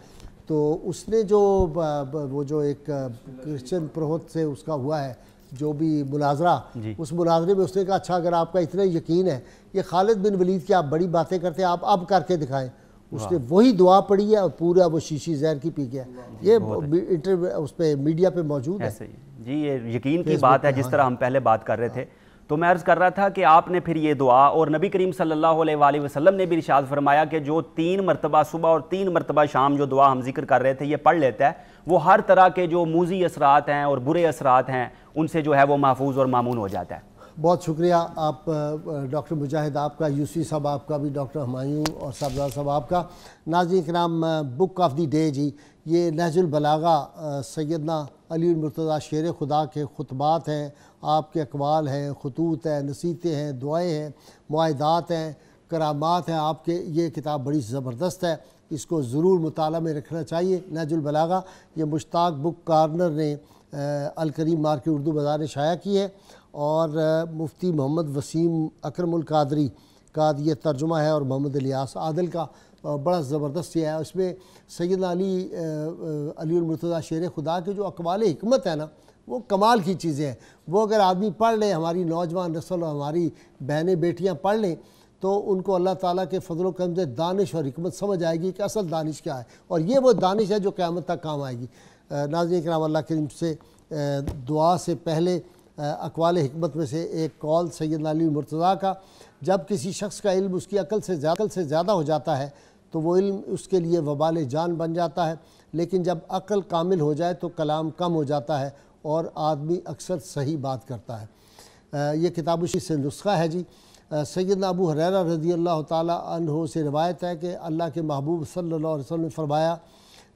तो उसने जो वो जो एक क्रिश्चियन प्रोहित से उसका हुआ है जो भी मुनाजरा, उस मुनाजरे में उसने कहा अच्छा अगर आपका इतना यकीन है कि खालिद बिन वलीद की आप बड़ी बातें करते हैं, आप अब करके दिखाएं। उसने वही दुआ पढ़ी है और पूरा वो शीशी जहर की पी गया। ये उस पर मीडिया पे मौजूद है जी, ये यकीन की बात है। जिस तरह हम पहले बात कर रहे थे, तो मैं अर्ज़ कर रहा था कि आपने फिर ये दुआ और नबी करीम सल्लल्लाहु अलैहि वसल्लम ने भी इरशाद फरमाया कि जो 3 मरतबा सुबह और 3 मरतबा शाम जो दुआ हम जिक्र कर रहे थे ये पढ़ लेता है, वो हर तरह के जो मूजी असरात हैं और बुरे असरात हैं उनसे जो है वो महफूज और मामून हो जाता है। बहुत शुक्रिया आप डॉक्टर मुजाहिद, आपका यूसुफी साहब, आपका भी डॉक्टर हमायूं और साहबजादा साहब आपका। नाज़रीन इकराम, बुक ऑफ द डे जी ये नहजुल बलागा सैयदना अली मुर्तजा शेर खुदा के खुतबात हैं, आपके अकवाल हैं, खतूत हैं, नसीहतें हैं, दुआएं हैं, मुआहिदात हैं, करामात हैं आपके। ये किताब बड़ी ज़बरदस्त है, इसको ज़रूर मुताला में रखना चाहिए। नहजुल बलागा ये मुश्ताक बुक कॉर्नर ने अलकरीम मार्केट उर्दू बाज़ार ने शाया की है और मुफ्ती मोहम्मद वसीम अकरमुल क़ादरी का ये तर्जुमा है और मोहम्मद इलियास आदिल का, और बड़ा ज़बरदस्त यह है। इसमें सैयदना अली मुर्तजा शेर खुदा के जो अक़वाल हिकमत है ना, वो कमाल की चीज़ें हैं। वो अगर आदमी पढ़ लें, हमारी नौजवान नस्ल और हमारी बहनें बेटियां पढ़ लें तो उनको अल्लाह ताला के फजलो करम से दानिश और हिकमत समझ आएगी कि असल दानिश क्या है, और ये वो दानिश है जो क़यामत तक काम आएगी। नाज़रीन इकराम, अल्लाह करीम से दुआ से पहले अक़वाल हिकमत में से एक कौल सैयदना अली मुर्तज़ा का, जब किसी शख्स का इल्म उसकी अकल से ज़्यादा हो जाता है तो वो इल्म उसके लिए वबाल जान बन जाता है, लेकिन जब अकल कामिल हो जाए तो कलाम कम हो जाता है और आदमी अक्सर सही बात करता है। ये किताब उसी से नुस्खा है जी। सैदना अबू हुरैरा रज़ी अल्लाह ताला अन्हो से रिवायत है कि अल्लाह के महबूब सल्लल्लाहु अलैहि वसल्लम ने फरमाया,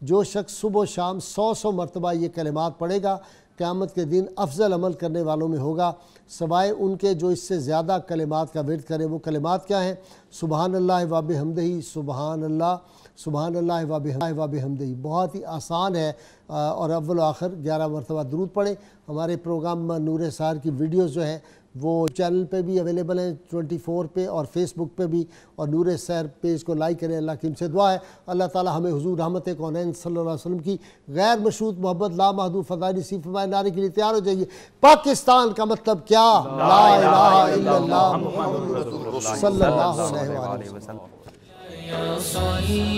जो शख्स सुबह शाम 100-100 मरतबा ये कलिमात पढ़ेगा क़यामत के दिन अफजल अमल करने वालों में होगा, सवाए उनके जो इससे ज़्यादा कलिमात का वेट करें। वो कलिमात क्या हैं? सुबहान अल्लाह व बिहम्दिही, सुबहान अल्लाह, सुबहान अल्लाह व बिहम्दिही। बहुत ही आसान है और अव्वल आखिर 11 मरतबा दुरूद पढ़ें। हमारे प्रोग्राम नूर सार की वीडियोस जो है वो चैनल पे भी अवेलेबल हैं, 24 पे और फेसबुक पे भी, और नूर सैर पेज को लाइक करें। अल्लाह की हमसे दुआ है अल्लाह ताला हमें हुजूर रहमत कौनैन सल्लल्लाहु अलैहि वसल्लम की गैर मशरूत मोहब्बत लामहदूद फ़ज़ा नसीब फरमाए। नारे के लिए तैयार हो जाइए, पाकिस्तान का मतलब क्या, ला इलाहा इल्लल्लाह मुहम्मदुर रसूलुल्लाह सल्लल्लाहु अलैहि वसल्लम।